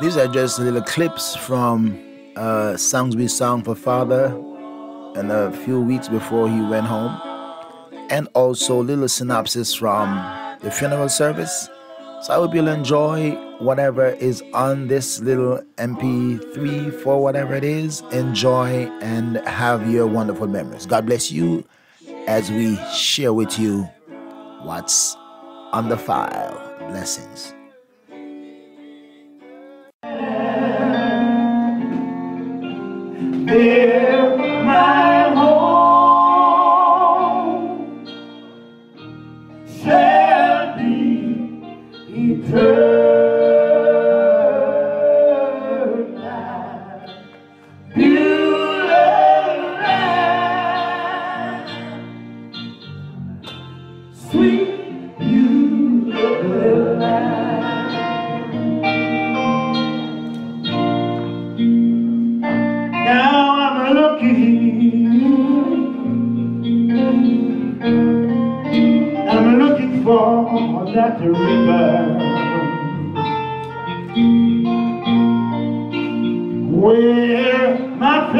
These are just little clips from songs we sang for Father and a few weeks before he went home, and also little synopsis from the funeral service. So I hope you'll enjoy whatever is on this little MP3 for whatever it is. Enjoy and have your wonderful memories. God bless you as we share with you what's on the file. Blessings. They're my home, shall be eternal, beautiful land, sweet beautiful land. From that river where my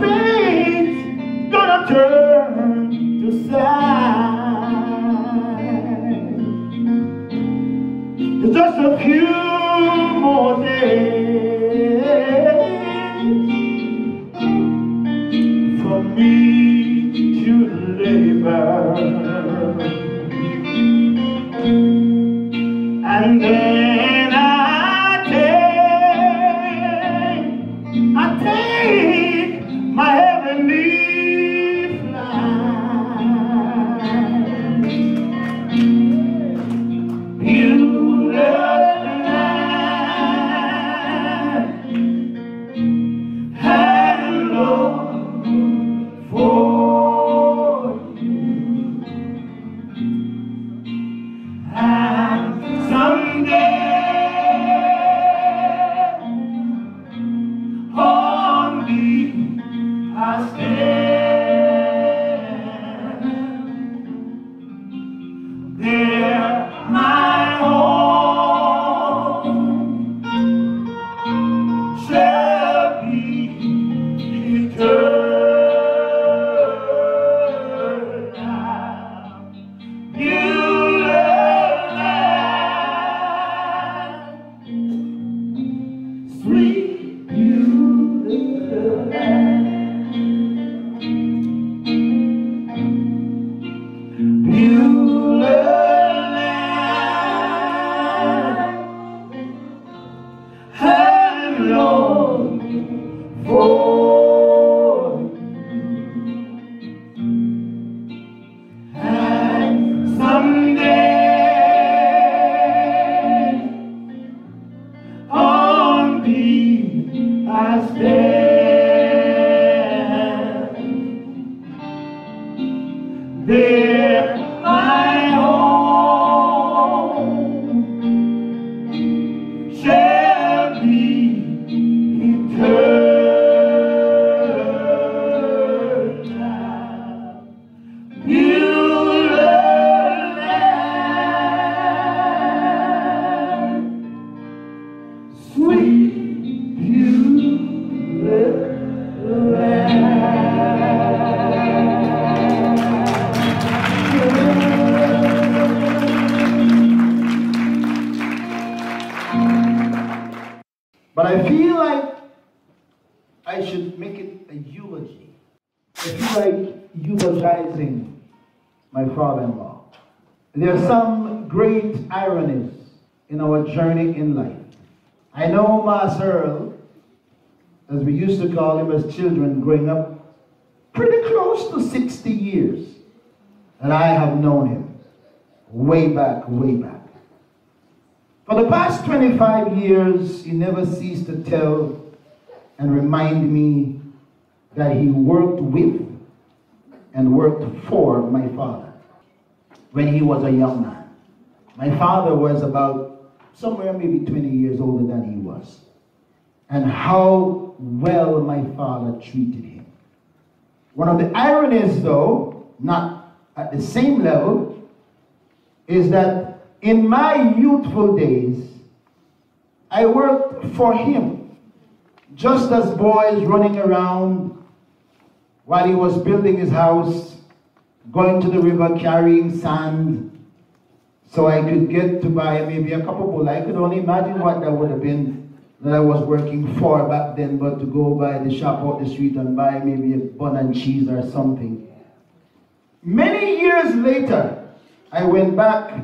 faith gonna turn to sand. There's just a few more days for me to labor, and then I take my heavenly flight. Beautiful land, and Lord, for there are some great ironies in our journey in life. I know Mas Earl, as we used to call him as children growing up, pretty close to 60 years. And I have known him way back, way back. For the past 25 years, he never ceased to tell and remind me that he worked with and worked for my father. When he was a young man, my father was about somewhere maybe 20 years older than he was, and how well my father treated him. One of the ironies, though, not at the same level, is that In my youthful days, I worked for him, just as boys running around while he was building his house, going to the river carrying sand, so I could get to buy maybe a cup of cola. I could only imagine what that would have been that I was working for back then, but to go by the shop out the street and buy maybe a bun and cheese or something. Many years later, I went back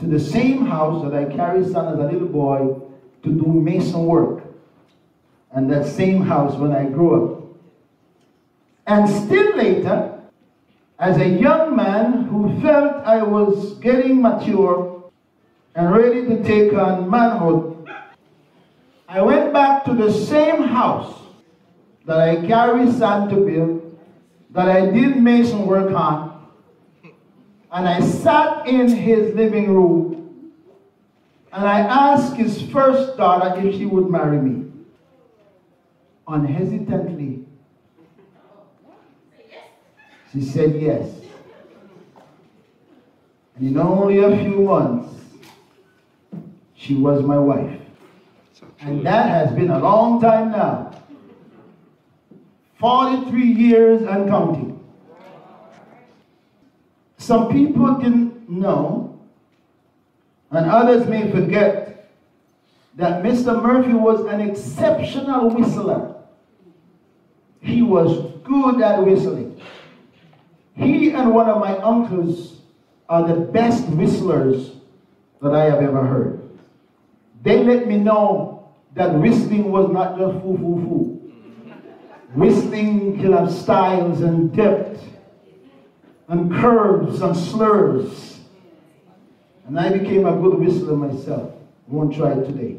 to the same house that I carried sand as a little boy to do mason work. And that same house when I grew up. And still later, as a young man who felt I was getting mature and ready to take on manhood, I went back to the same house that I carried sand to build, that I did mason work on, and I sat in his living room and I asked his first daughter if she would marry me. Unhesitantly, she said yes. And in only a few months, she was my wife. And that has been a long time now. 43 years and counting. Some people didn't know, and others may forget, that Mr. Murphy was an exceptional whistler. He was good at whistling. He and one of my uncles are the best whistlers that I have ever heard. They let me know that whistling was not just foo-foo-foo. Whistling can have styles and depth and curves and slurs. And I became a good whistler myself. Won't try it today.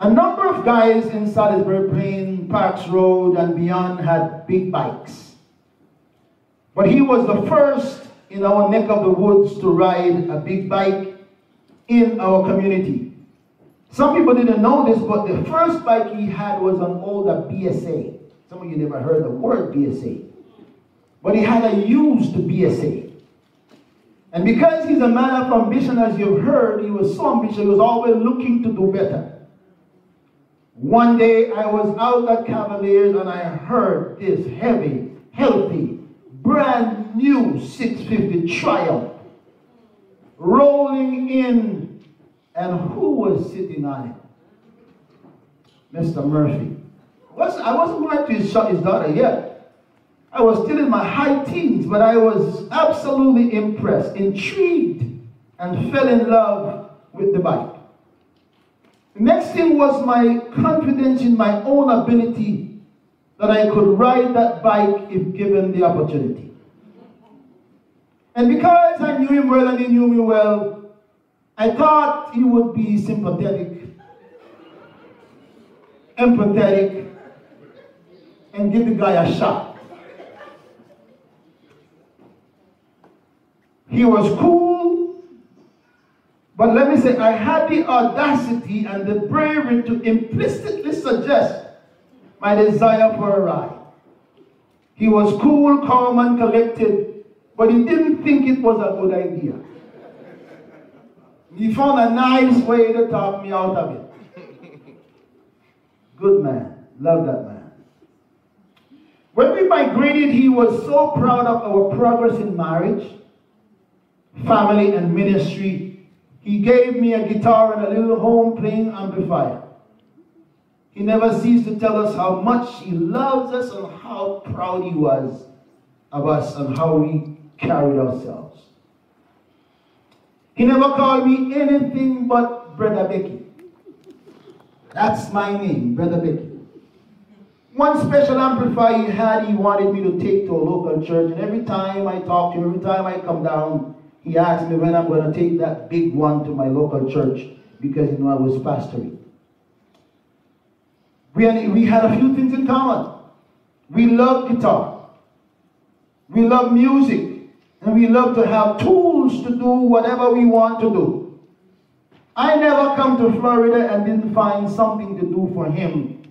A number of guys in Salisbury Plain, Parks Road, and beyond had big bikes. But he was the first in our neck of the woods to ride a big bike in our community. Some people didn't know this, but the first bike he had was an older BSA. Some of you never heard the word BSA. But he had a used BSA. And because he's a man of ambition, as you've heard, he was so ambitious, he was always looking to do better. One day I was out at Cavaliers and I heard this heavy, healthy, brand new 650 Triumph rolling in, and who was sitting on it? Mr. Murphy. I wasn't going to his daughter yet. I was still in my high teens, but I was absolutely impressed, intrigued, and fell in love with the bike. Next thing was my confidence in my own ability that I could ride that bike if given the opportunity. And because I knew him well and he knew me well, I thought he would be sympathetic, empathetic, and give the guy a shot. He was cool. But let me say, I had the audacity and the bravery to implicitly suggest my desire for a ride. He was cool, calm, and collected, but he didn't think it was a good idea. He found a nice way to talk me out of it. Good man. Love that man. When we migrated, he was so proud of our progress in marriage, family, and ministry. He gave me a guitar and a little home playing amplifier. He never ceased to tell us how much he loves us and how proud he was of us and how we carried ourselves. He never called me anything but Brother Becky. That's my name, Brother Becky. One special amplifier he had, he wanted me to take to a local church, and every time I talk to him, every time I come down, he asked me when I'm going to take that big one to my local church, because he knew I was pastoring. We had a few things in common. We loved guitar. We loved music. And we loved to have tools to do whatever we want to do. I never come to Florida and didn't find something to do for him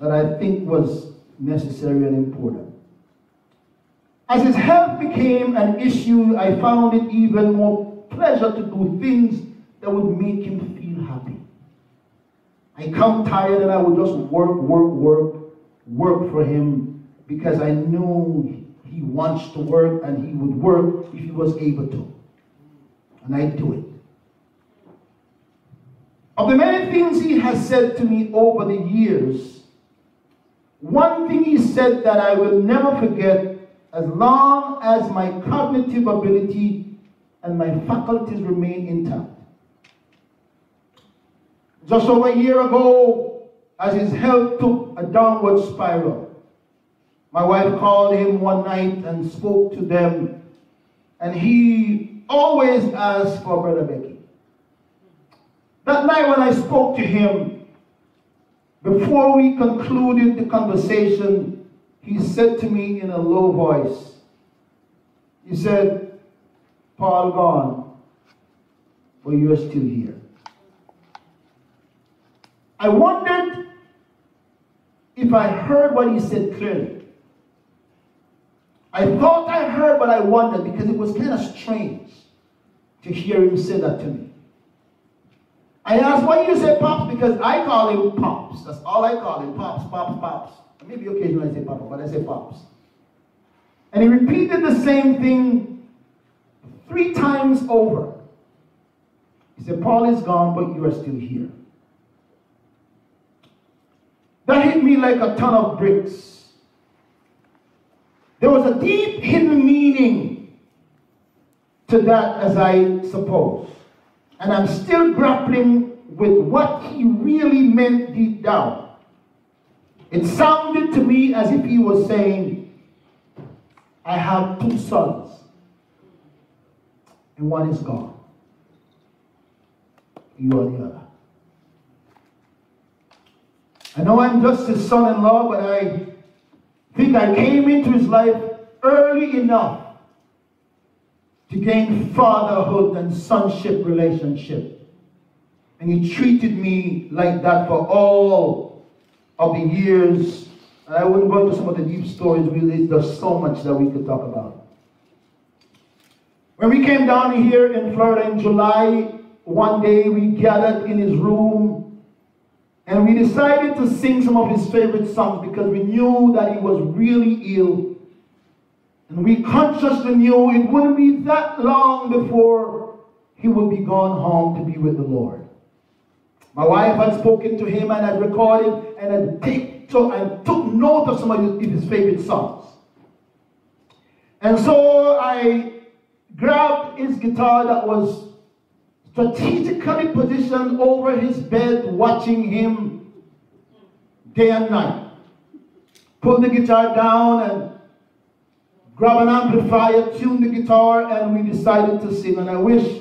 that I think was necessary and important. As his health became an issue, I found it even more pleasure to do things that would make him feel happy. I come tired and I would just work for him, because I know he wants to work and he would work if he was able to. And I do it. Of the many things he has said to me over the years, one thing he said that I will never forget, as long as my cognitive ability and my faculties remain intact. Just over a year ago, as his health took a downward spiral, my wife called him one night and spoke to them, and he always asked for Brother Becky. That night when I spoke to him, before we concluded the conversation, he said to me in a low voice, he said, "Paul gone, but you're still here." I wondered if I heard what he said clearly. I thought I heard, but I wondered, because it was kind of strange to hear him say that to me. I asked, "Why do you say Pops?" Because I call him Pops. That's all I call him, Pops, Pops, Pops. Maybe occasionally I say Papa, but I say Pops. And he repeated the same thing 3 times over. He said, "Paul is gone, but you are still here." That hit me like a ton of bricks. There was a deep hidden meaning to that, as I suppose. And I'm still grappling with what he really meant deep down. It sounded to me as if he was saying, "I have 2 sons, and one is gone. You are the other." I know I'm just his son-in-law, but I think I came into his life early enough to gain fatherhood and sonship relationship. And he treated me like that for all of the years. And I wouldn't go into some of the deep stories, really, there's so much that we could talk about. When we came down here in Florida in July, one day we gathered in his room and we decided to sing some of his favorite songs, because we knew that he was really ill. And we consciously knew it wouldn't be that long before he would be gone home to be with the Lord. My wife had spoken to him and had recorded and had took note of some of his favorite songs. And so I grabbed his guitar that was strategically positioned over his bed, watching him day and night. Pulled the guitar down and grabbed an amplifier, tuned the guitar, and we decided to sing. And I wish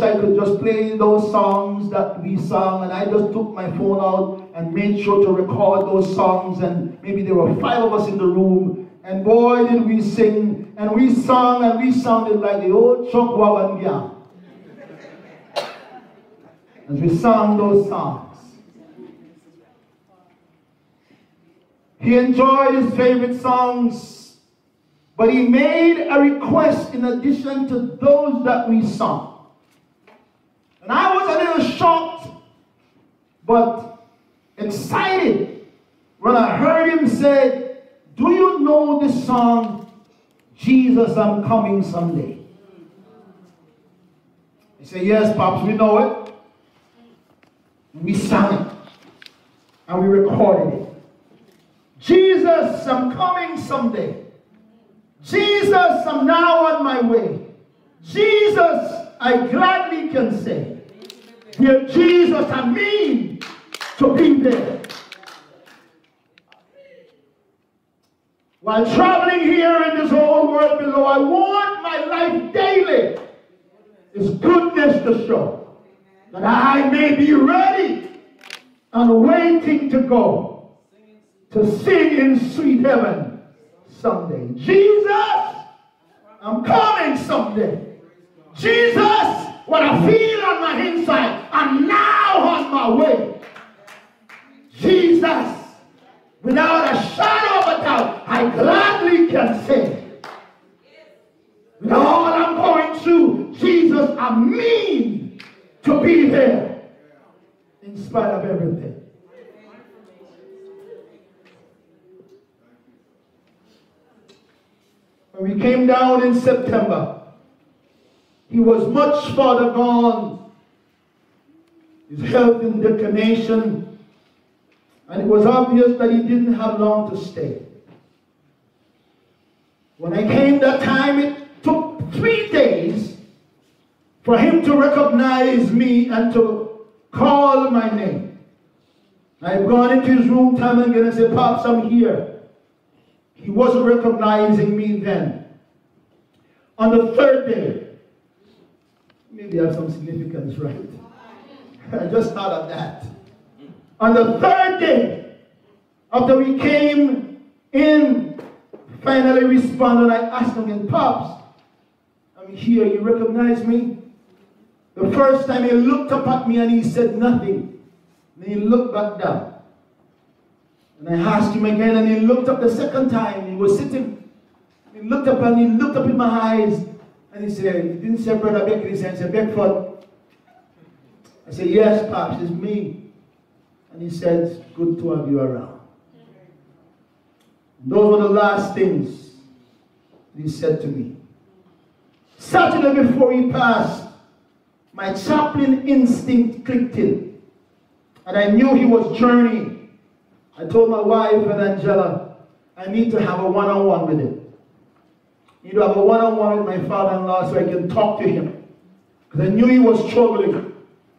I could just play those songs that we sung. And I just took my phone out and made sure to record those songs. And maybe there were 5 of us in the room. And boy, did we sing. And we sung, and we sounded like the old Chuck Wagon Gang as we sang those songs. He enjoyed his favorite songs. But he made a request in addition to those that we sung. And I was a little shocked, but excited when I heard him say, "Do you know this song, Jesus, I'm Coming Someday?" I said, "Yes, Pops, we know it." And we sang it. And we recorded it. Jesus, I'm coming someday. Jesus, I'm now on my way. Jesus, I gladly can say. Dear Jesus, I mean to be there. While traveling here in this whole world below, I want my life daily, His goodness to show, that I may be ready and waiting to go to sing in sweet heaven someday. Jesus, I'm coming someday. Jesus, what I feel on my inside, I'm now on my way. Jesus, without a shadow of a doubt, I gladly can say, I mean to be there in spite of everything. When we came down in September, he was much farther gone. His health in declination, and it was obvious that he didn't have long to stay. When I came that time, it took 3 days for him to recognize me and to call my name. I've gone into his room time and again and said, "Pops, I'm here." He wasn't recognizing me then. On the third day, maybe I have some significance, right? I just thought of that. On the third day, after we came in, finally responded, I asked him again, "Pops, I'm here, you recognize me?" The first time he looked up at me and he said nothing. Then he looked back down. And I asked him again and he looked up the second time. He was sitting. He looked up and he looked up in my eyes. And he said, he didn't say, "Brother Beckford." He said, "Beckford." I said, "Yes, Pops, it's me." And he said, "Good to have you around." And those were the last things he said to me. Saturday before he passed, my chaplain instinct clicked in. And I knew he was journeying. I told my wife and Angela, I need to have a one-on-one with him. You know, I have a one-on-one with my father-in-law so I can talk to him. Because I knew he was struggling.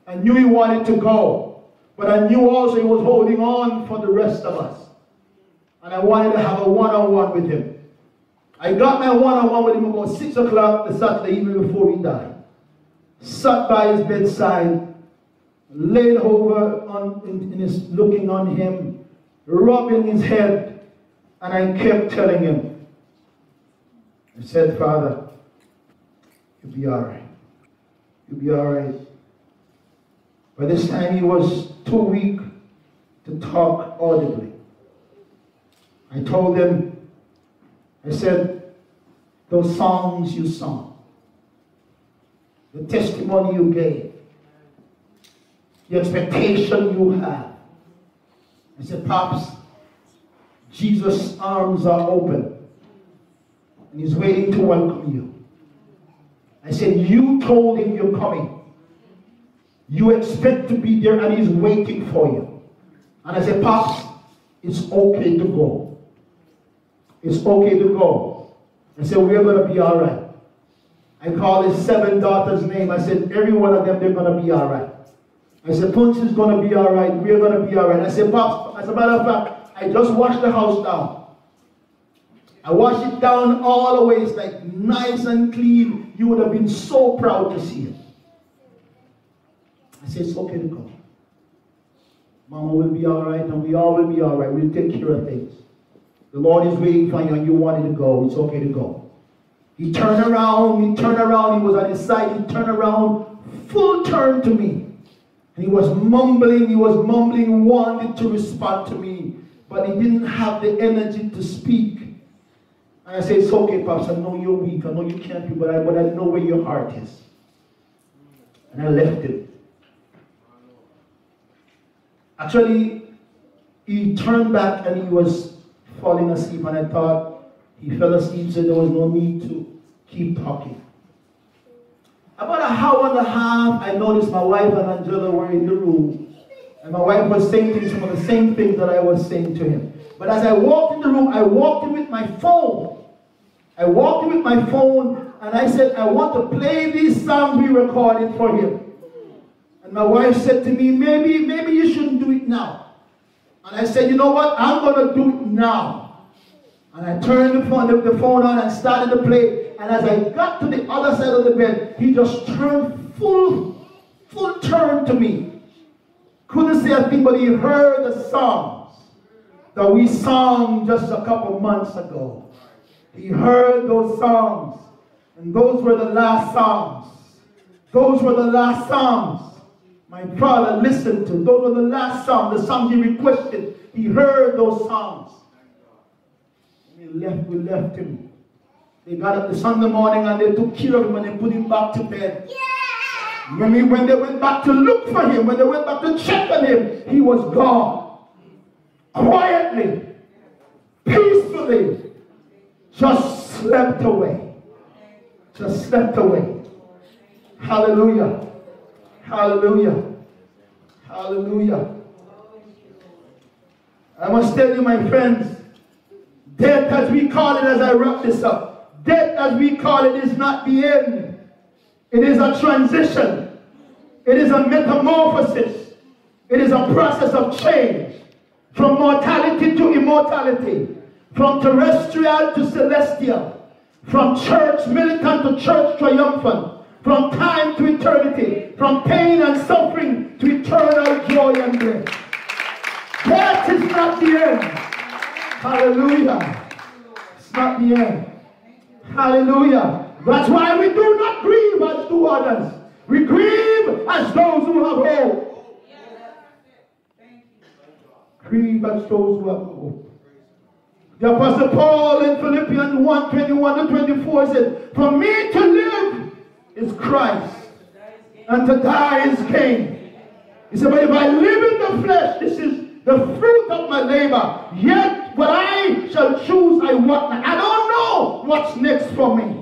I knew he wanted to go. But I knew also he was holding on for the rest of us. And I wanted to have a one-on-one with him. I got my one-on-one with him about 6 o'clock the Saturday evening before he died. Sat by his bedside, laid over looking on him, rubbing his head, and I kept telling him, I said, "Father, you'll be all right. You'll be all right." By this time, he was too weak to talk audibly. I told him, I said, "Those songs you sung, the testimony you gave, the expectation you have." I said, "Pops, Jesus' arms are open. And he's waiting to welcome you." I said, "You told him you're coming. You expect to be there and he's waiting for you." And I said, "Pops, it's okay to go. It's okay to go." I said, "We're going to be all right." I called his 7 daughters' name. I said, "Every one of them, they're going to be all right." I said, "Punch is going to be all right. We're going to be all right." I said, "Pops, as a matter of fact, I just washed the house down. I washed it down all the way. It's like nice and clean. You would have been so proud to see it." I said, "It's okay to go. Mama will be all right and we all will be all right. We'll take care of things. The Lord is waiting for you and you wanted to go. It's okay to go." He turned around. He turned around. He was on his side. He turned around. Full turn to me. And he was mumbling. He was mumbling. Wanted to respond to me. But he didn't have the energy to speak. And I said, "It's okay, Pops. I know you're weak. I know you can't be, but I know where your heart is." And I left him. Actually, he turned back and he was falling asleep. And I thought he fell asleep, so there was no need to keep talking. About an hour and a half, I noticed my wife and Angela were in the room. And my wife was saying to him some of the same things that I was saying to him. But as I walked in the room, I walked in with my phone. I walked in with my phone and I said, "I want to play this song we recorded for him." And my wife said to me, maybe you shouldn't do it now." And I said, "You know what? I'm going to do it now." And I turned the phone on and started to play. And as I got to the other side of the bed, he just turned full turn to me. Couldn't say a thing, but he heard the songs that we sang just a couple months ago. He heard those songs, and those were the last songs. Those were the last songs my father listened to. Those were the last songs, the songs he requested. He heard those songs. And we left him. They got up the Sunday morning and they took care of him and they put him back to bed. Yeah! When they went back to look for him, when they went back to check on him, he was gone. Quietly, peacefully, just slept away. Just slept away. Hallelujah. Hallelujah. Hallelujah. I must tell you, my friends, death as we call it, as I wrap this up, death as we call it is not the end. It is a transition. It is a metamorphosis. It is a process of change from mortality to immortality, from terrestrial to celestial, from church militant to church triumphant, from time to eternity, from pain and suffering to eternal joy and grace. Death is not the end. Hallelujah. It's not the end. Hallelujah. That's why we do not grieve as do others. We grieve as those who have hope. Grieve as those who have hope. The Apostle Paul in Philippians 1:21-24 said, "For me to live is Christ, and to die is gain." He said, "But if I live in the flesh, this is the fruit of my labor. Yet what I shall choose, I want not. I don't know what's next for me.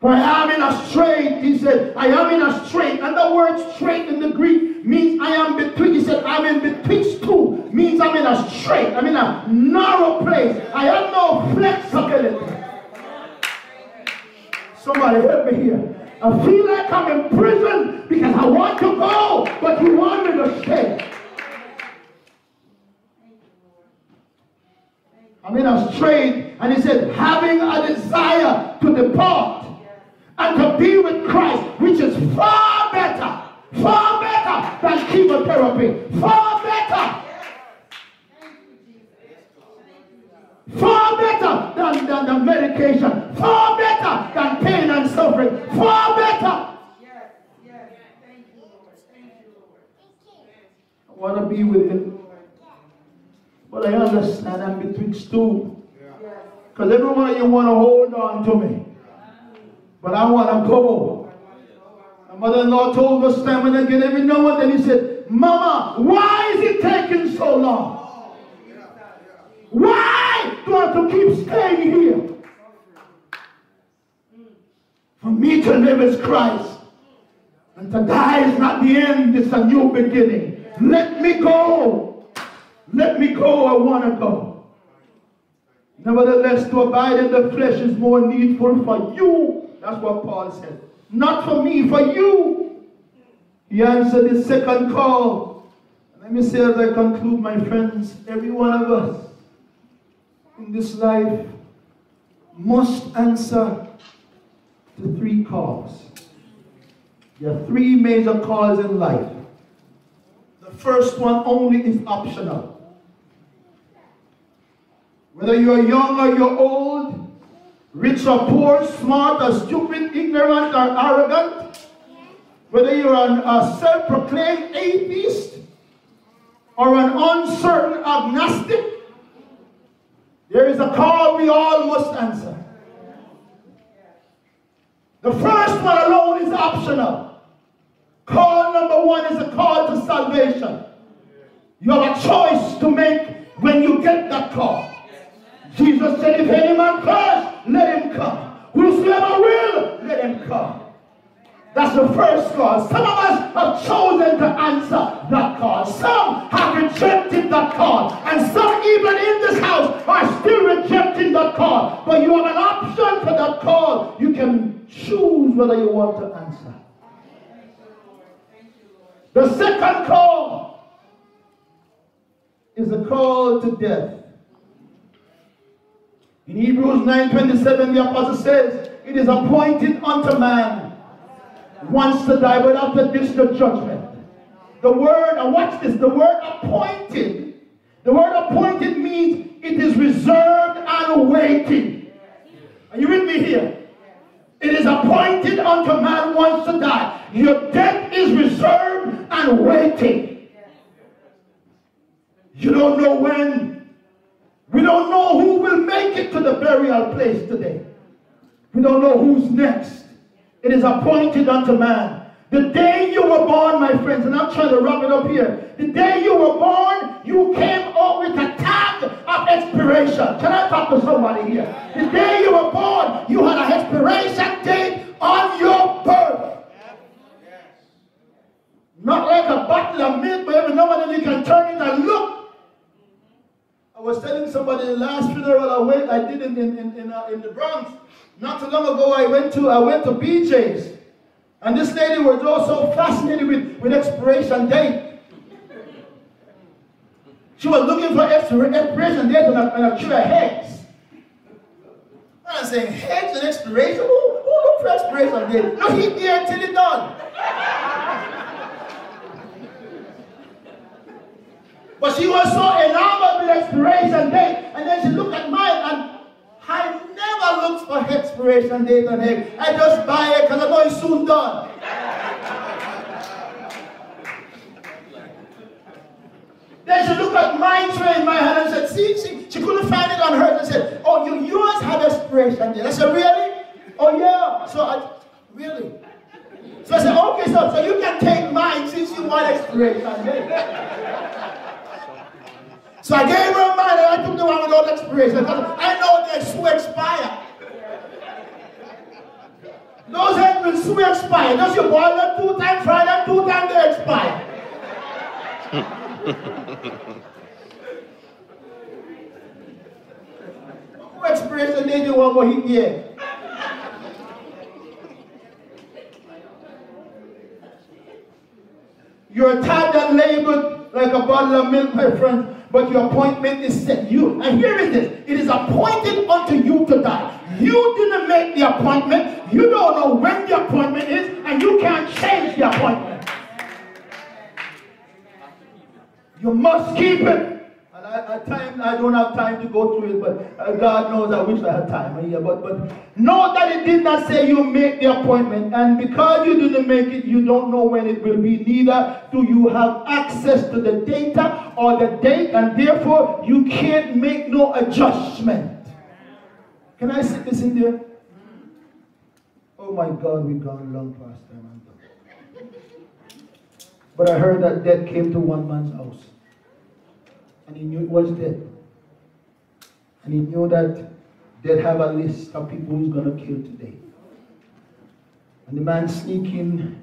For I am in a strait," he said. "I am in a strait." And the word "strait" in the Greek means I am between. He said, "I'm in betwixt two." Means I'm in a strait. I'm in a narrow place. I have no flexibility. Somebody help me here. I feel like I'm in prison because I want to go, but you want me to stay. I'm in a strait. And he said, having a desire to depart and to be with Christ, which is far better than chemotherapy, far better than the medication, far better than pain and suffering, far better. Thank you, Lord. Thank you, Lord. I want to be with him. But I understand I'm between two. Because every one of you want to hold on to me. But I want to go. My mother-in-law told us time and again, every now and then, he said, "Mama, why is it taking so long? Why do I have to keep staying here? For me to live is Christ, and to die is not the end, it's a new beginning. Let me go. Let me go, I want to go." Nevertheless, to abide in the flesh is more needful for you. That's what Paul said. "Not for me, for you." He answered his second call. Let me say as I conclude, my friends, every one of us in this life must answer to three calls. There are three major calls in life. The first one only is optional. Whether you are young or you're old, rich or poor, smart or stupid, ignorant or arrogant, whether you're a self-proclaimed atheist or an uncertain agnostic, there is a call we all must answer. The first one alone is optional. Call number one is a call to salvation. You have a choice to make when you get that call. Jesus said, "If any man thirst, let him come. Whosoever will, let him come." That's the first call. Some of us have chosen to answer that call. Some have rejected that call. And some even in this house are still rejecting that call. But you have an option for that call. You can choose whether you want to answer. The second call is a call to death. In Hebrews 9:27, the apostle says, "It is appointed unto man once to die, but after this the judgment." The word, and watch this, the word appointed means it is reserved and waiting. Are you with me here? It is appointed unto man once to die. Your death is reserved and waiting. You don't know when. We don't know who will make it to the burial place today. We don't know who's next. It is appointed unto man. The day you were born, my friends, and I'm trying to wrap it up here. The day you were born, you came up with a tag of expiration. Can I talk to somebody here? The day you were born, you had an expiration date on your birth. Not like a bottle of milk, but every now and then you can turn it and look. I was telling somebody the last funeral I did in the Bronx. Not too long ago, I went to BJ's. And this lady was also fascinated with expiration date. She was looking for expiration date on a tray of heads. I'm saying, heads and expiration? Who look for expiration date? Look, he here until it's done. But she was so enamored with expiration date, and then she looked at mine, and I never looked for expiration date on him. I just buy it because I know it's soon done. Then she looked at my tray in my hand and said, see, she couldn't find it on hers. I said, oh, yours have expiration date. I said, really? Oh, yeah. So really? So I said, okay, so you can take mine since you want expiration date. So I gave her mine and I took the one without expiration. I know they soon expire. Those eggs will soon expire. Just you boil them 2 times, fry them 2 times, they expire. What expiration did you want to hit here? You're tired and labored like a bottle of milk, my friend. But your appointment is set. You, and here is this. It is appointed unto you to die. You didn't make the appointment. You don't know when the appointment is, and you can't change the appointment. You must keep it. And I don't have time to go through it, but God knows I wish I had time here. But know that it did not say you make the appointment. And because you didn't make it, you don't know when it will be. Neither do you have access to the data or the date, and therefore you can't make no adjustment. Can I sit this in there? Oh my God, we've gone long past time. But I heard that death came to one man's house. And he knew it was death. And he knew that they'd have a list of people who's going to kill today. And the man sneaked in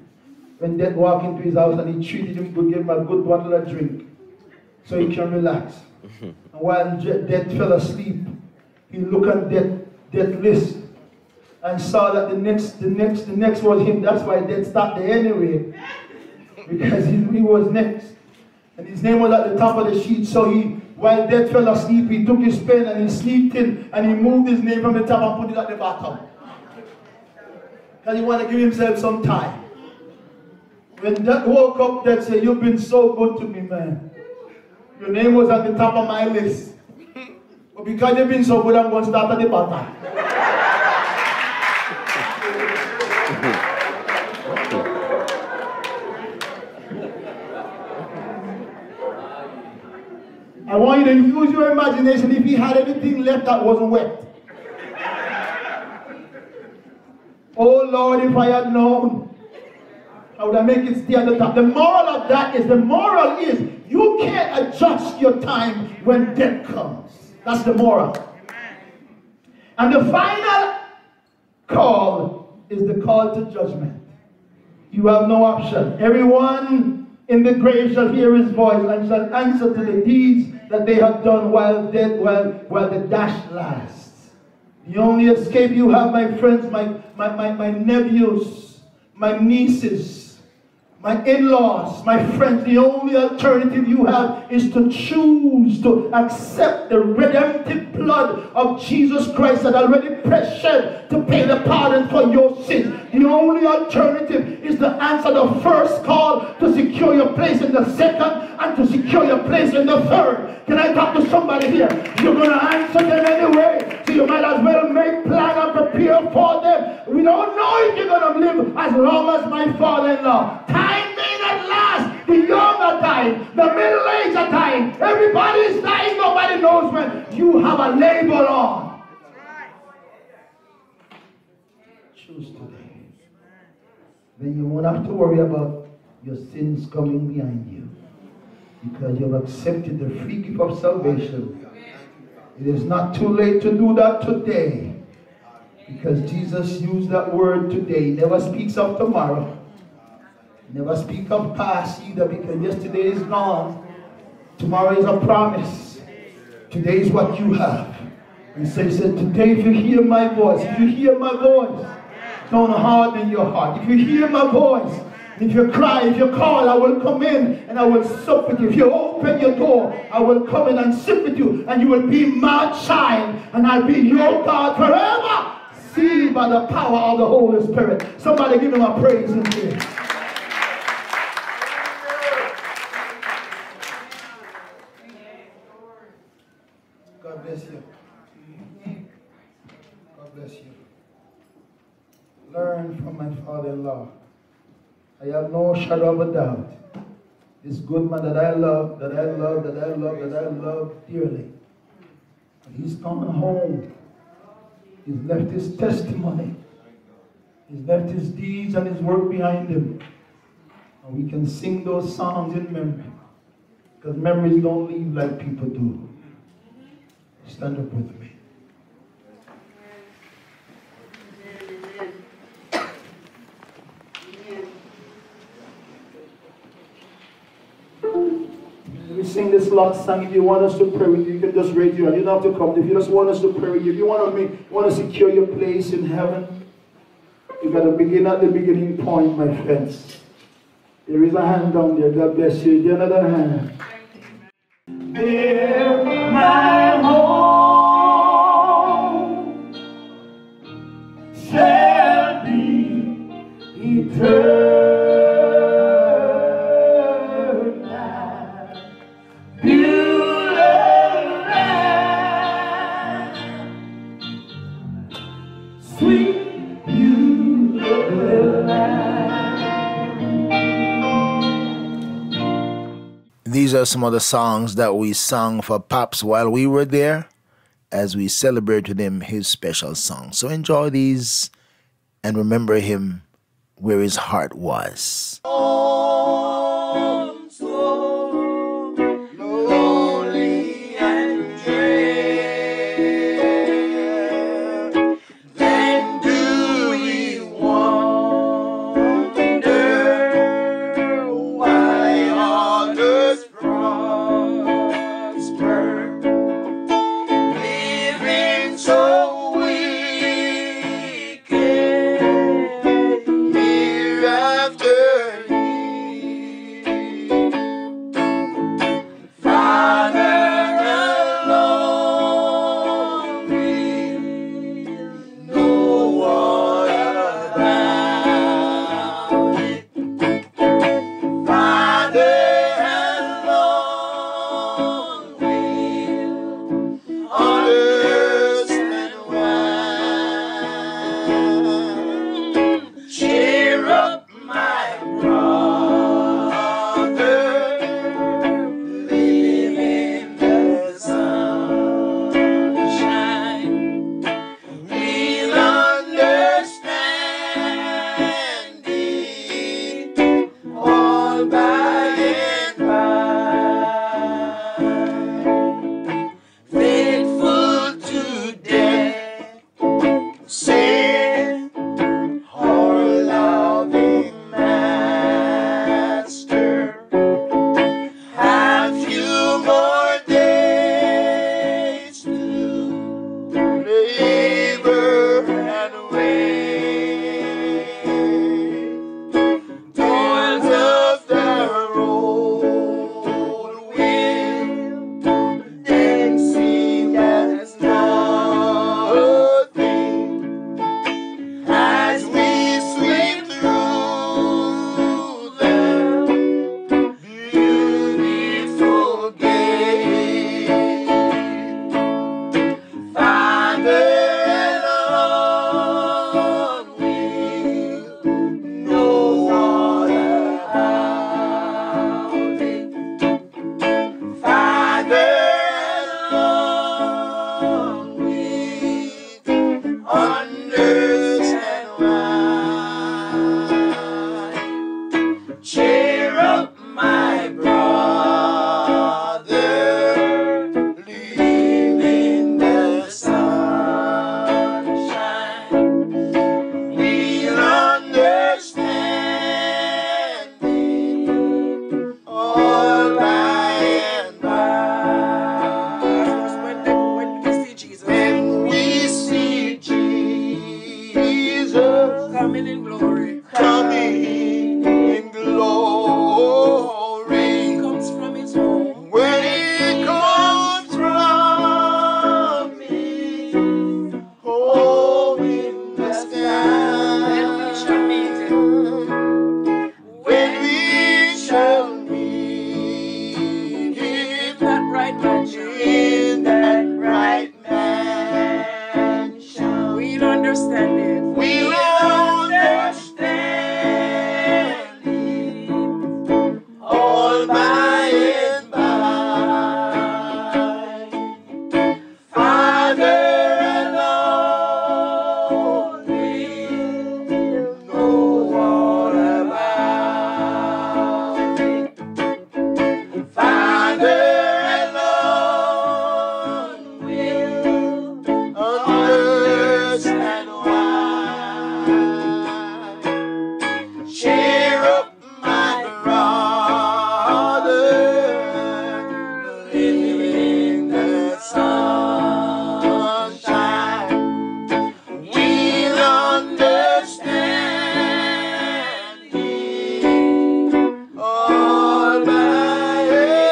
when death walked into his house, and he treated him good, gave him a good bottle of drink so he can relax. And while death fell asleep, he looked at death list and saw that the next was him. That's why death started anyway, because he was next. And his name was at the top of the sheet, so while death fell asleep, he took his pen and he sneaked in and he moved his name from the top and put it at the bottom. Because he wanted to give himself some time. When that woke up, that said, you've been so good to me, man. Your name was at the top of my list. But because you've been so good, I'm going to start at the bottom. I want you to use your imagination if he had anything left that wasn't wet. Oh Lord, if I had known, I would have made it stay at the top. The moral of that is, you can't adjust your time when death comes. That's the moral. And the final call is the call to judgment. You have no option. Everyone in the grave shall hear his voice and shall answer to the deeds that they have done while the dash lasts. The only escape you have, my friends, my nephews, my nieces, my in-laws, my friends, the only alternative you have is to choose to accept the redemptive blood of Jesus Christ that already shed to pay the pardon for your sins. The only alternative is to answer the first call to secure your place in the second and to secure your place in the third. Can I talk to somebody here? You're going to answer them anyway, so you might as well make plan and prepare for them. We don't know if you're going to live as long as my father-in-law. Time may not last. The young are dying. The middle-aged are dying. Everybody is dying. Nobody knows when. You have a label on. Choose today. then you won't have to worry about your sins coming behind you, because you have accepted the free gift of salvation. It is not too late to do that today, because Jesus used that word today. He never speaks of tomorrow. He never speaks of past either, because yesterday is gone. Tomorrow is a promise. Today is what you have. And so he said, today if you hear my voice, if you hear my voice, don't harden your heart. If you hear my voice, if you cry, if you call, I will come in and I will sup with you. If you open your door, I will come in and sit with you, and you will be my child, and I'll be your God forever. See, by the power of the Holy Spirit. Somebody give him a praise in here. God bless you. God bless you. Learn from my father-in-law. I have no shadow of a doubt. This good man that I love, that I love dearly. And he's coming home. He's left his testimony. He's left his deeds and his work behind him. And we can sing those songs in memory, because memories don't leave like people do. Stand up with me. We sing this last song. If you want us to pray with you, you can just raise your hand. You don't have to come. If you just want us to pray with you, if you want to secure your place in heaven, you got to begin at the beginning point, my friends. There is a hand down there. God bless you. There's another hand. Build my home shall be eternal. These are some of the songs that we sang for Pops while we were there, as we celebrated him, his special song. So enjoy these and remember him where his heart was. Oh, so lonely and dread, then do we wonder why on earth Jesus, coming in glory. Coming in glory. Comes from his home. When he comes from his home in the sky. When we shall meet him. That right mansion. In that right mansion. We'll understand it.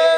Say,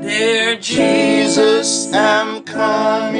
dear Jesus, I'm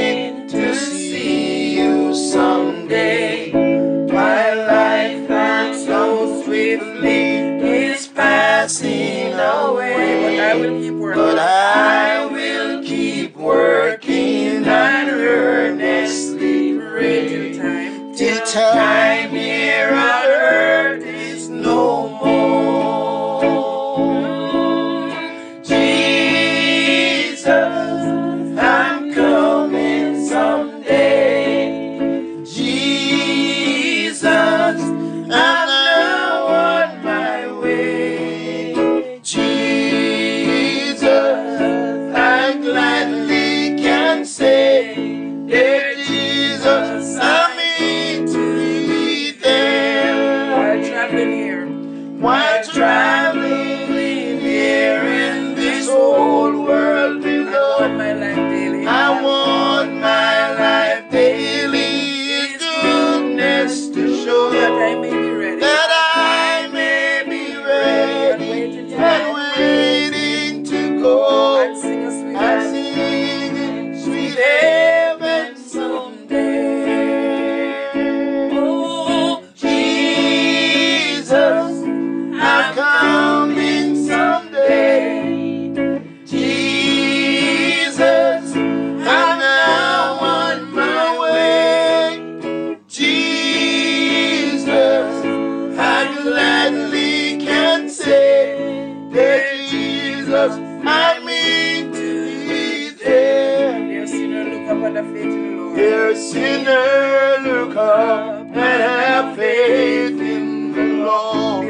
in to thee. refuge, Lord. Dear sinner, look up and have faith in the Lord.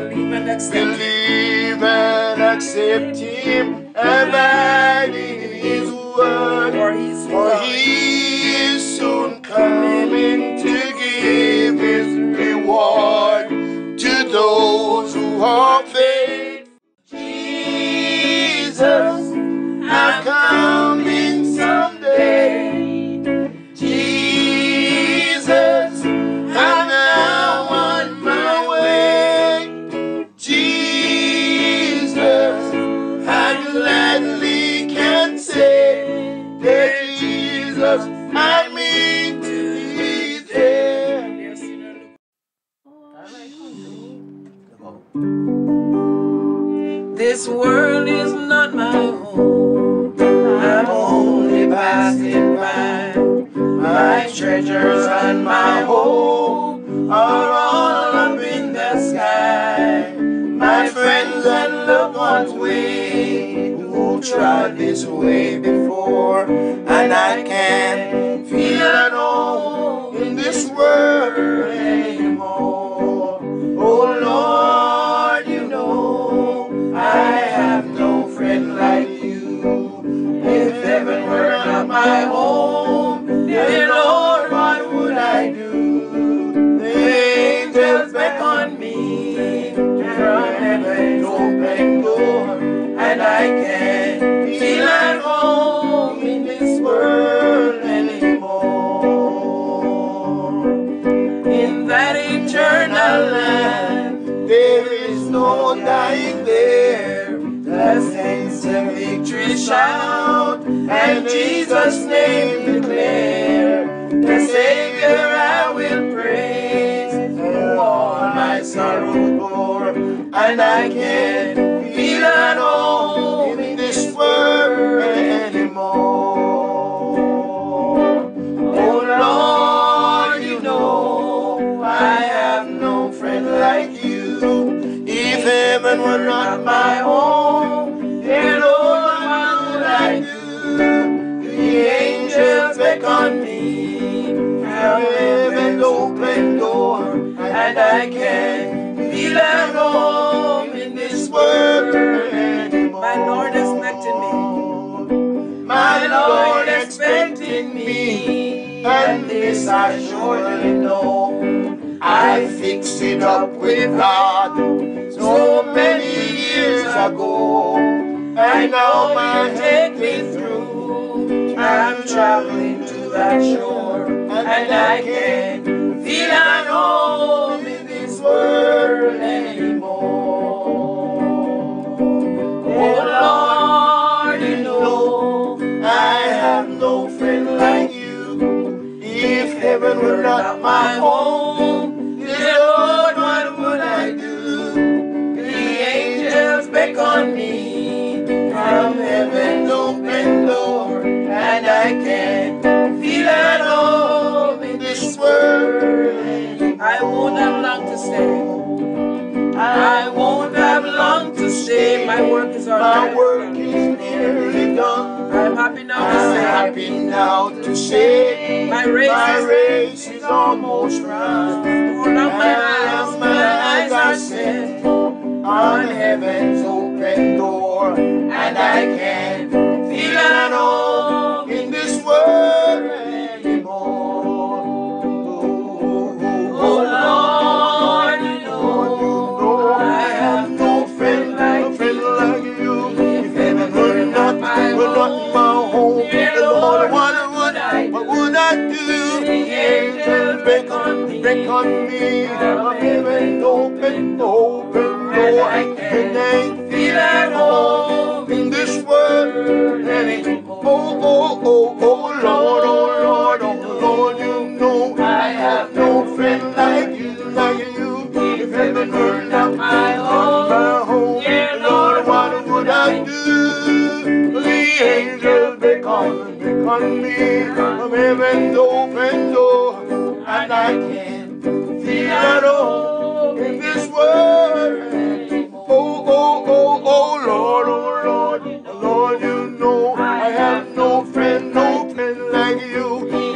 Believe and accept Him, abide in His word, for He is soon coming to give His reward to those who are faithful. Jesus, I'm coming someday. Jesus, I'm now on my way. Jesus, I gladly can say that Jesus, I mean to be there. This world is not my home. I'm only passing by. My treasures and my hope are all up in the sky. My friends and loved ones wait, who tried this way before, and I can't feel at home in this world anymore. Oh Lord, you know I have no friend like you. If heaven were not my home, then Lord, what would I do? The angels beckon me from heaven's open door, and I can't feel at home in this world anymore. In that eternal land, there is no dying there. The saints in victory shout, and Jesus' name declare. The Savior I will praise, who all my sorrow bore, and I can't feel at home in this world anymore. Oh Lord, you know I have no friend like you. If heaven were not my home, beckon me from heaven's open door, and I can't feel at home in this world anymore. My Lord expecting me, my Lord expecting me, and this I surely know. I fixed it up with God so many years ago, and now you take me through. I'm traveling to that shore, and I can't feel at home in this world anymore. Oh Lord, you know I have no friend like you. If heaven were not my home, dear Lord, what would I do? The angels beckon me from heaven's open door, and I can't feel at home in this world. I won't have long to stay. I won't have long to stay. My work is already done. My work is nearly done. I'm happy now to say. I'm happy now to say. My race is almost run. Hold up my eyes are set on heaven's open door, and I can't feel at home anymore. Oh Lord, you know I have no friend like you. If heaven were not my home, dear Lord, what would I do? The angels beckon me from heaven, open door, and I feel at home in this world anymore. Oh Lord, you know I have no friend like you. If heaven were not my home, dear Lord, what would I do? The angels beckon me from heaven's open door, and I can't feel at home in this world anymore. Oh Lord, you know I have no friend like you.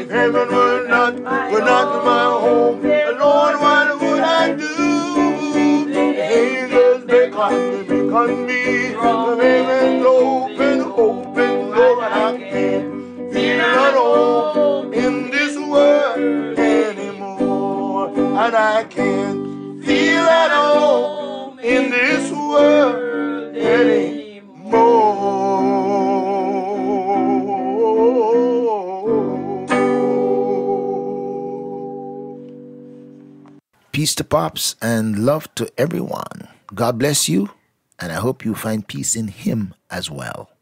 upon me, from heaven open, open, Lord, I can't be at home in this world anymore, and I can't feel at home in this world anymore. Peace to Pops and love to everyone. God bless you, and I hope you find peace in Him as well.